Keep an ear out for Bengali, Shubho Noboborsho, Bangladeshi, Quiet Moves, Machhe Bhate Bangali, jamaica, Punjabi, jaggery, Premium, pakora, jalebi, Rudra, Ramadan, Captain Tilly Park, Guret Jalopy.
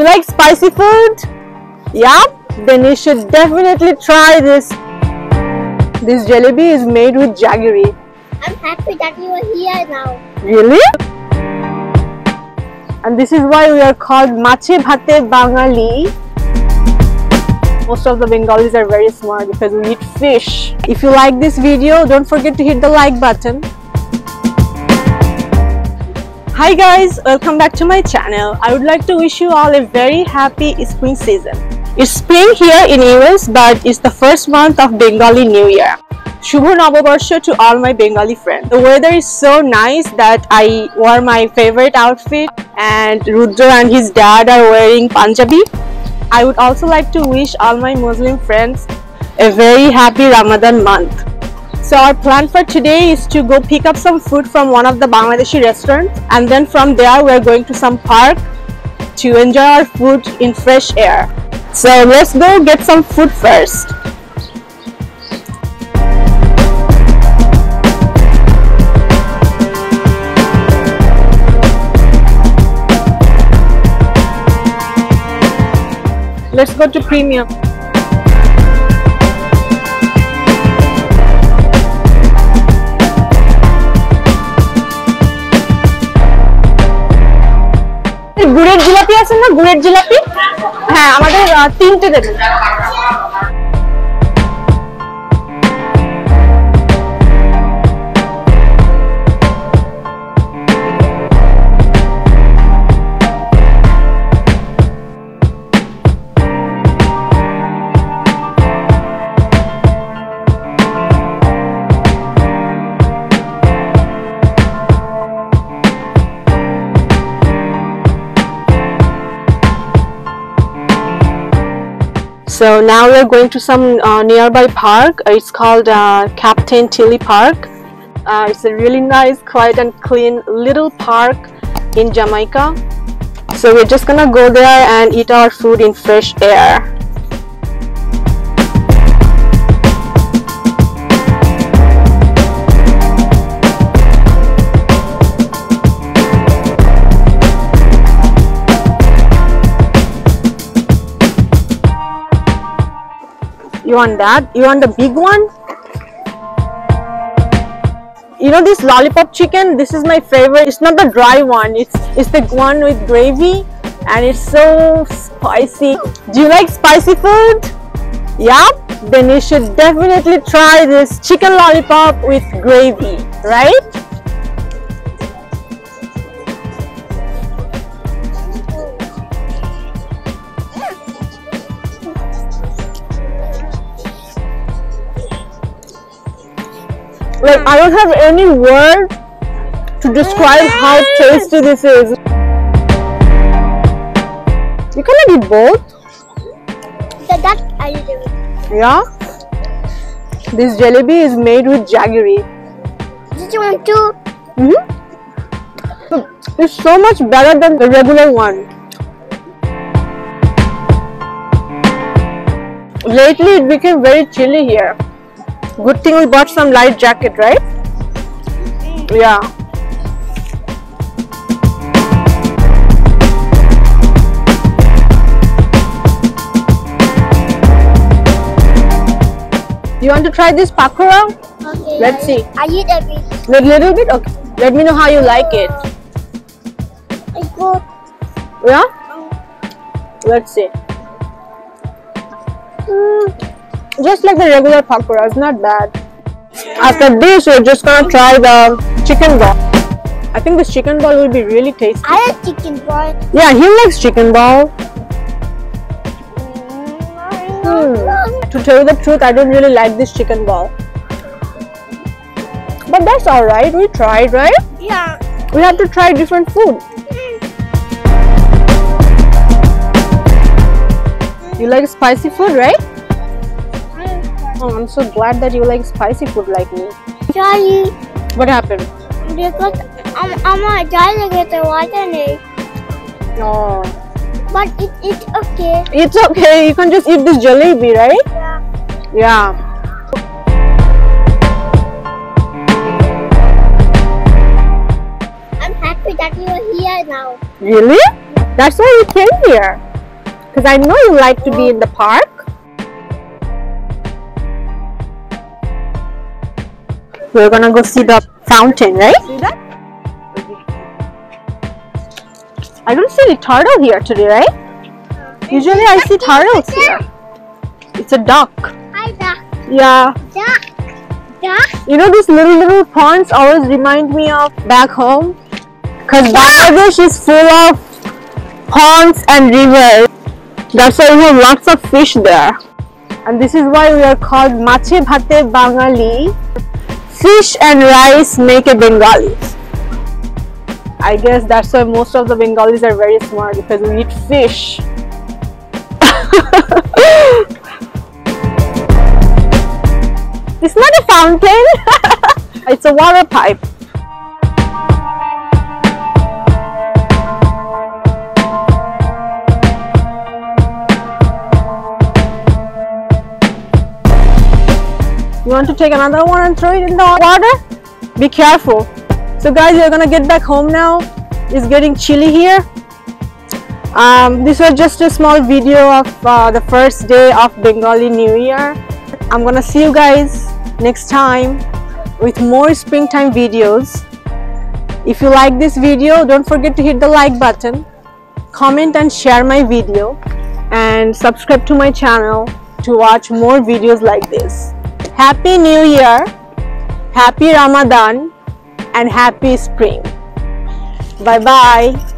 you like spicy food, yeah, then you should definitely try this. This jalebi is made with jaggery. I'm happy that you are here now. Really? And this is why we are called Machhe Bhate Bangali. Most of the Bengalis are very smart because we eat fish. If you like this video, don't forget to hit the like button. Hi guys, welcome back to my channel. I would like to wish you all a very happy spring season. It's spring here in US, but it's the first month of Bengali New Year. Shubho Noboborsho to all my Bengali friends. The weather is so nice that I wore my favorite outfit, and Rudra and his dad are wearing Punjabi. I would also like to wish all my Muslim friends a very happy Ramadan month. So our plan for today is to go pick up some food from one of the Bangladeshi restaurants, and then from there we are going to some park to enjoy our food in fresh air. So let's go get some food first. Let's go to Premium. Guret Jalopy আছে না? Guret Jalopy? হ্যাঁ, আমাদের 3টে দেবেন। So now we are going to some nearby park. It's called Captain Tilly Park. It's a really nice, quiet and clean little park in Jamaica. So we're just gonna go there and eat our food in fresh air. You want that? You want the big one? You know this lollipop chicken? This is my favorite. It's not the dry one. It's the one with gravy, and it's so spicy. Do you like spicy food? Yeah? Then you should definitely try this chicken lollipop with gravy, right? Like, I don't have any word to describe how tasty this is. You cannot eat both. That I eat it. Yeah? This jalebi is made with jaggery. Did you want to? Mm-hmm. It's so much better than the regular one. Lately it became very chilly here. Good thing we bought some light jacket, right? Yeah. You want to try this pakora? Okay. Let's see. I eat a bit. A little bit? Okay. Let me know how you like it. It's good. Yeah? Let's see. Just like the regular pakora, it's not bad. After this, we're just gonna try the chicken ball. I think this chicken ball will be really tasty. I like chicken ball. Yeah, he likes chicken ball. To tell you the truth, I don't really like this chicken ball. But that's alright, we tried, right? Yeah. We have to try different food. You like spicy food, right? Oh, I'm so glad that you like spicy food like me. Charlie. What happened? Because I'm trying to get the water in. No. But it's okay. It's okay. You can just eat this jalebi, right? Yeah. Yeah. I'm happy that you are here now. Really? That's why you came here. because I know you like to be in the park. We're gonna go see the fountain, right? See that? I don't see any turtle here today, right? Usually I see turtles here. It's a duck. Hi, duck. Yeah. Duck. Duck. You know, these little ponds always remind me of back home, because Bangladesh is full of ponds and rivers. That's why we have lots of fish there. And this is why we are called Machhe Bhate Bangali. Fish and rice make a Bengali. I guess that's why most of the Bengalis are very smart, because we eat fish. It's not a fountain, it's a water pipe. You want to take another one and throw it in the water? Be careful. So guys, we're gonna get back home now. It's getting chilly here. This was just a small video of the first day of Bengali New Year. I'm gonna see you guys next time with more springtime videos. If you like this video, don't forget to hit the like button, comment and share my video, and subscribe to my channel to watch more videos like this. Happy New Year, Happy Ramadan, and Happy Spring. Bye-bye.